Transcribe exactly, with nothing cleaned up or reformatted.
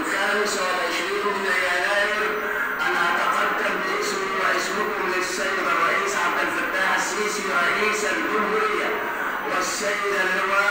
الخامس والعشرين من يناير أن أتقدم باسمي واسمكم للسيد الرئيس عبد الفتاح السيسي رئيس الجمهورية والسيد اللواء